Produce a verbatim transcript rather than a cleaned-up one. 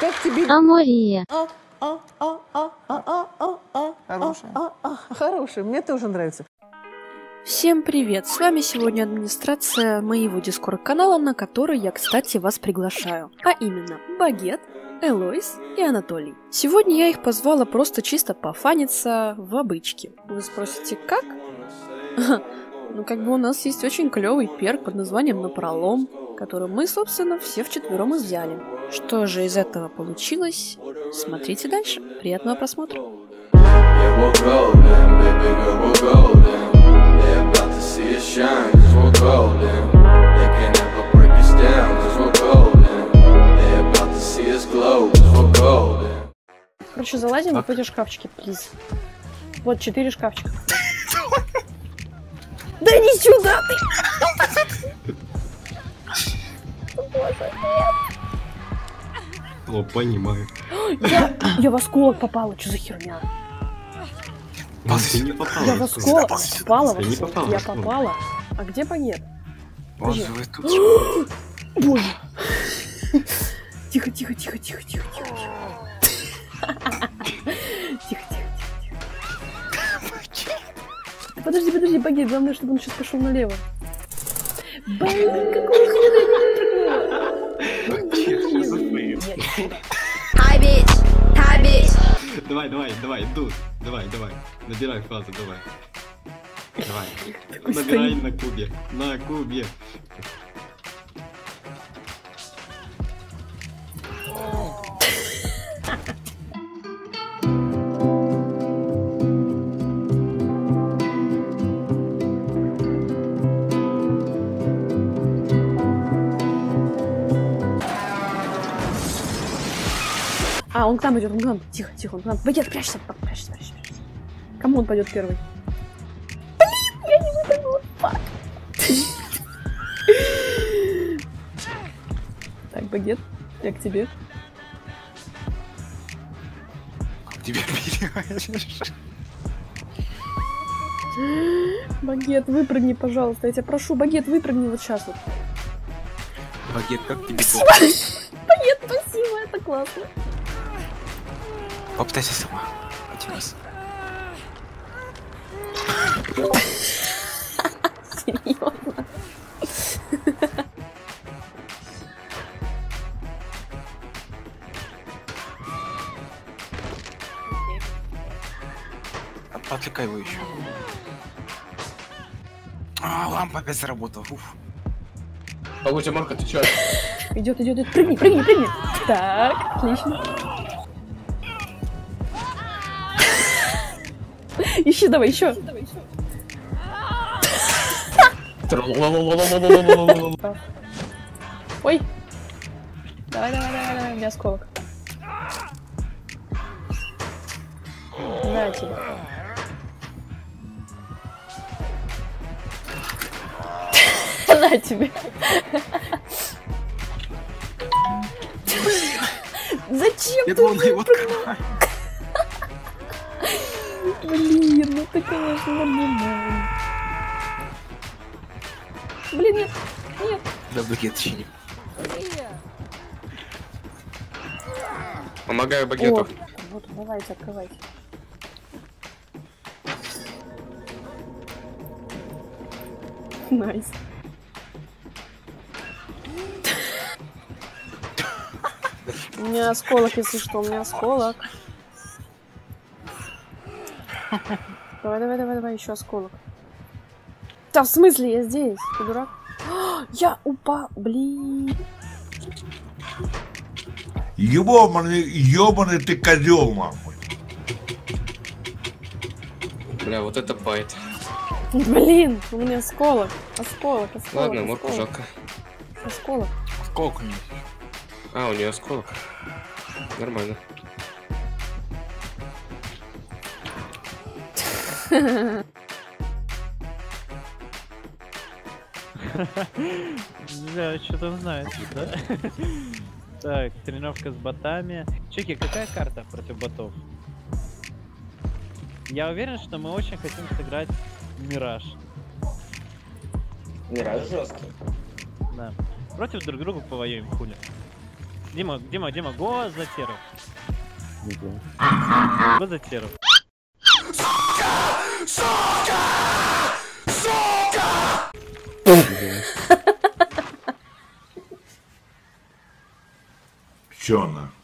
Как тебе? Амория. Хорошая. Хорошая, мне тоже нравится. Всем привет! С вами сегодня администрация моего дискорд-канала, на который я, кстати, вас приглашаю. А именно, Багет, Элойс и Анатолий. Сегодня я их позвала просто чисто пофаниться в обычке. Вы спросите, как? Ну, как бы у нас есть очень клевый перк под названием Напролом, который мы, собственно, все вчетвером и взяли. Что же из этого получилось? Смотрите дальше. Приятного просмотра. Короче, залазим а? в эти шкафчики, плиз. Вот четыре шкафчика. Да не сюда ты! Боже, нет! О, понимаю. Я, я в осколок попала, что за херня? Ты не попала. Я в осколок попала, в осколок. Я попала. А где Багет? Боже, Боже! Тихо, тихо, тихо, тихо, тихо, тихо. Тихо, тихо. Подожди, подожди, Багет, главное, чтобы он сейчас пошел налево. Блин, какого хрена? Хабич! Хабич! Давай, давай, давай, дуд, давай, давай. Набирай фазу, давай. Давай. Набирай на кубе. На кубе. А, он к нам идет, он к нам. Тихо, тихо, он к нам. Багет, прячься, прячься, прячься. Кому он пойдет первый? Блин, я не выдавила. Так, Багет, я к тебе. К тебе переводишь. Багет, выпрыгни, пожалуйста. Я тебя прошу, Багет, выпрыгни вот сейчас вот. Багет, как тебе? Багет, спасибо, это классно. Попытайся сама. Один раз. Серьезно? Отвлекай его еще. А, лампа опять заработала. Уф. Получи, Марк, отвечай. Идет, идет, идет. Прыгни, прыгни, прыгни. Так, отлично. Ищи, давай, еще. Ой. Давай, давай, давай, давай, у меня осколок. На тебе. На тебе. Зачем ты выпрыгнул? Блин, ну ты, конечно, нормальный. Блин, нет, нет. Да, Багет, чини. Помогаю Багету. Вот, давайте, открывайте. Найс. У меня осколок, если что, у меня осколок. Давай, давай, давай, давай, еще осколок. Да, в смысле, я здесь, ты дурак? О, я упал, блин. Ёбаный, ёбаный ты козел, мама. Бля, вот это байт. Блин, у меня осколок, осколок, осколок. Ладно, морку жалко. Осколок. Осколок у нее. А, у нее осколок. Нормально. Бля, что там знает, да? Так, тренировка с ботами. Чеки, какая карта против ботов? Я уверен, что мы очень хотим сыграть Мираж. Мираж жесткий. Да. Против друг друга повоюем, хули. Дима, Дима, Дима, го за теру. Го за теру. Сука! Сука! Сука! Чё она?